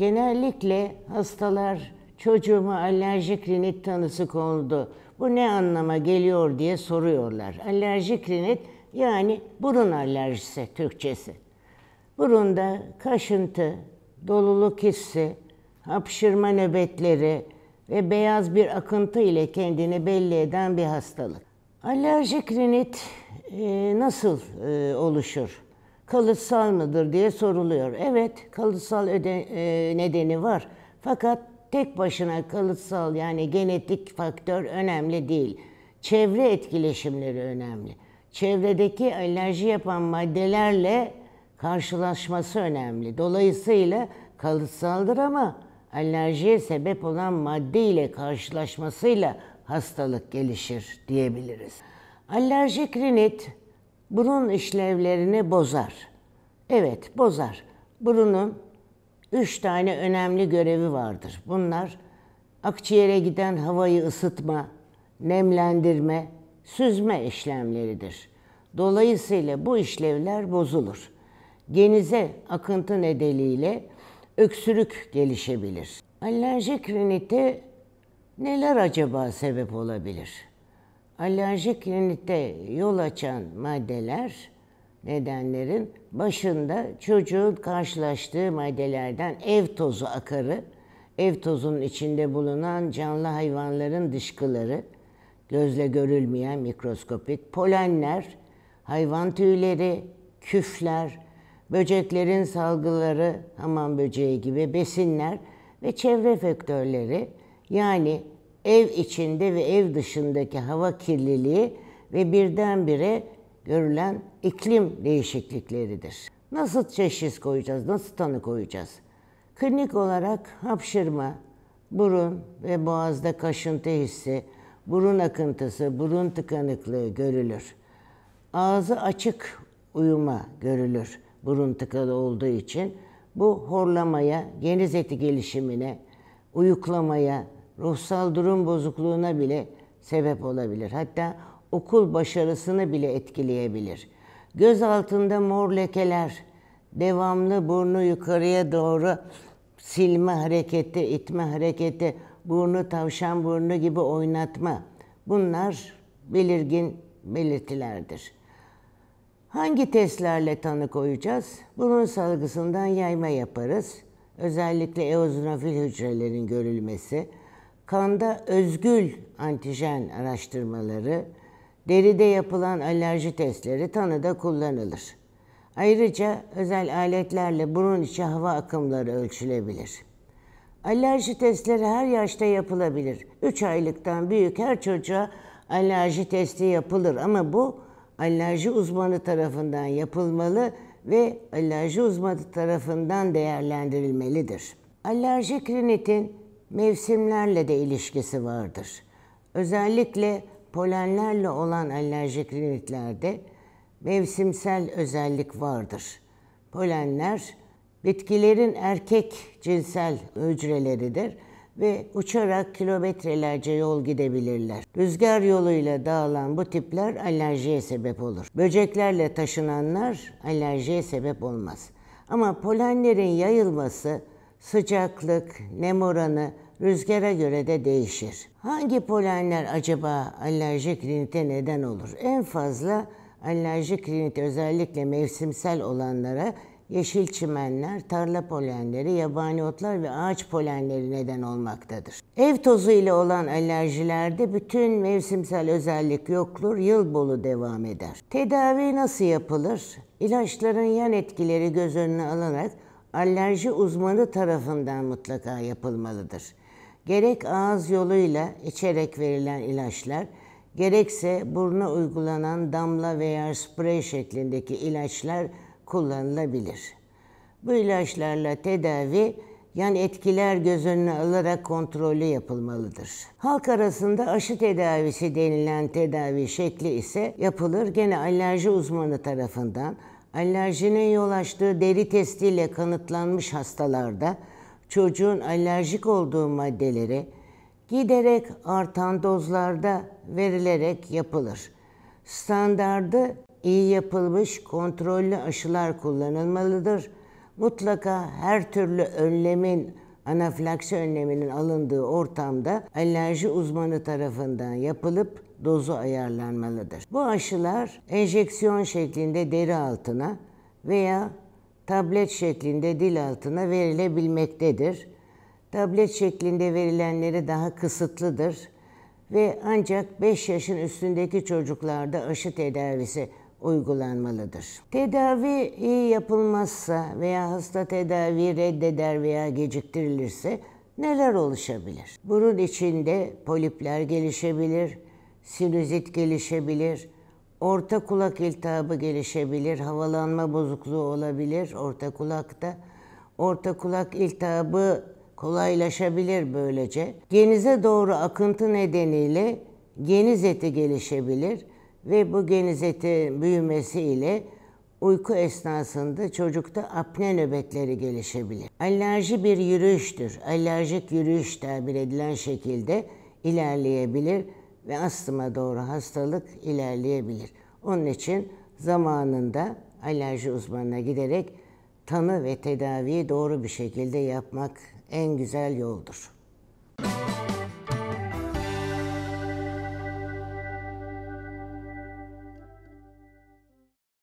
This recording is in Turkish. Genellikle hastalar çocuğuma alerjik rinit tanısı konuldu, bu ne anlama geliyor diye soruyorlar. Alerjik rinit yani burun alerjisi Türkçesi. Burunda kaşıntı, doluluk hissi, hapşırma nöbetleri ve beyaz bir akıntı ile kendini belli eden bir hastalık. Alerjik rinit nasıl oluşur? Kalıtsal mıdır diye soruluyor. Evet, kalıtsal nedeni var. Fakat tek başına kalıtsal yani genetik faktör önemli değil. Çevre etkileşimleri önemli. Çevredeki alerji yapan maddelerle karşılaşması önemli. Dolayısıyla kalıtsaldır ama alerjiye sebep olan madde ile karşılaşmasıyla hastalık gelişir diyebiliriz. Alerjik rinit burun işlevlerini bozar. Evet, bozar. Burunun 3 tane önemli görevi vardır. Bunlar akciğere giden havayı ısıtma, nemlendirme, süzme işlemleridir. Dolayısıyla bu işlevler bozulur. Genize akıntı nedeniyle öksürük gelişebilir. Alerjik rinite neler acaba sebep olabilir? Alerjik rinite yol açan maddeler, nedenlerin başında çocuğun karşılaştığı maddelerden ev tozu akarı, ev tozunun içinde bulunan canlı hayvanların dışkıları, gözle görülmeyen mikroskopik polenler, hayvan tüyleri, küfler, böceklerin salgıları, hamam böceği gibi besinler ve çevre faktörleri, yani ev içinde ve ev dışındaki hava kirliliği ve birdenbire görülen iklim değişiklikleridir. Nasıl teşhis koyacağız, nasıl tanı koyacağız? Klinik olarak hapşırma, burun ve boğazda kaşıntı hissi, burun akıntısı, burun tıkanıklığı görülür. Ağzı açık uyuma görülür burun tıkalı olduğu için. Bu horlamaya, geniz eti gelişimine, uyuklamaya, ruhsal durum bozukluğuna bile sebep olabilir. Hatta okul başarısını bile etkileyebilir. Göz altında mor lekeler, devamlı burnu yukarıya doğru silme hareketi, itme hareketi, burnu tavşan burnu gibi oynatma. Bunlar belirgin belirtilerdir. Hangi testlerle tanı koyacağız? Burun salgısından yayma yaparız. Özellikle eozinofil hücrelerin görülmesi, kanda özgül antijen araştırmaları, deride yapılan alerji testleri tanıda kullanılır. Ayrıca özel aletlerle burun içi hava akımları ölçülebilir. Alerji testleri her yaşta yapılabilir. 3 aylıktan büyük her çocuğa alerji testi yapılır ama bu alerji uzmanı tarafından yapılmalı ve alerji uzmanı tarafından değerlendirilmelidir. Alerjik rinitin mevsimlerle de ilişkisi vardır. Özellikle polenlerle olan alerjik rinitlerde mevsimsel özellik vardır. Polenler bitkilerin erkek cinsel hücreleridir ve uçarak kilometrelerce yol gidebilirler. Rüzgar yoluyla dağılan bu tipler alerjiye sebep olur. Böceklerle taşınanlar alerjiye sebep olmaz. Ama polenlerin yayılması sıcaklık, nem oranı rüzgara göre de değişir. Hangi polenler acaba alerjik rinite neden olur? En fazla alerjik rinit özellikle mevsimsel olanlara yeşil çimenler, tarla polenleri, yabani otlar ve ağaç polenleri neden olmaktadır. Ev tozu ile olan alerjilerde bütün mevsimsel özellik yoktur, yıl boyu devam eder. Tedavi nasıl yapılır? İlaçların yan etkileri göz önüne alınarak alerji uzmanı tarafından mutlaka yapılmalıdır. Gerek ağız yoluyla içerek verilen ilaçlar, gerekse burna uygulanan damla veya sprey şeklindeki ilaçlar kullanılabilir. Bu ilaçlarla tedavi, yan etkiler göz önüne alarak kontrollü yapılmalıdır. Halk arasında aşı tedavisi denilen tedavi şekli ise yapılır. Gene alerji uzmanı tarafından alerjinin yol açtığı deri testiyle kanıtlanmış hastalarda çocuğun alerjik olduğu maddeleri giderek artan dozlarda verilerek yapılır. Standardı iyi yapılmış kontrollü aşılar kullanılmalıdır. Mutlaka her türlü önlemin, anafilaksi önleminin alındığı ortamda alerji uzmanı tarafından yapılıp dozu ayarlanmalıdır. Bu aşılar enjeksiyon şeklinde deri altına veya tablet şeklinde dil altına verilebilmektedir. Tablet şeklinde verilenleri daha kısıtlıdır ve ancak 5 yaşın üstündeki çocuklarda aşı tedavisi uygulanmalıdır. Tedavi iyi yapılmazsa veya hasta tedaviyi reddeder veya geciktirilirse neler oluşabilir? Burun içinde polipler gelişebilir, sinüzit gelişebilir, orta kulak iltihabı gelişebilir, havalanma bozukluğu olabilir orta kulakta. Orta kulak iltihabı kolaylaşabilir böylece. Genize doğru akıntı nedeniyle geniz eti gelişebilir ve bu geniz eti büyümesiyle uyku esnasında çocukta apne nöbetleri gelişebilir. Alerji bir yürüyüştür. Alerjik yürüyüş tabir edilen şekilde ilerleyebilir ve astıma doğru hastalık ilerleyebilir. Onun için zamanında alerji uzmanına giderek tanı ve tedaviyi doğru bir şekilde yapmak en güzel yoldur.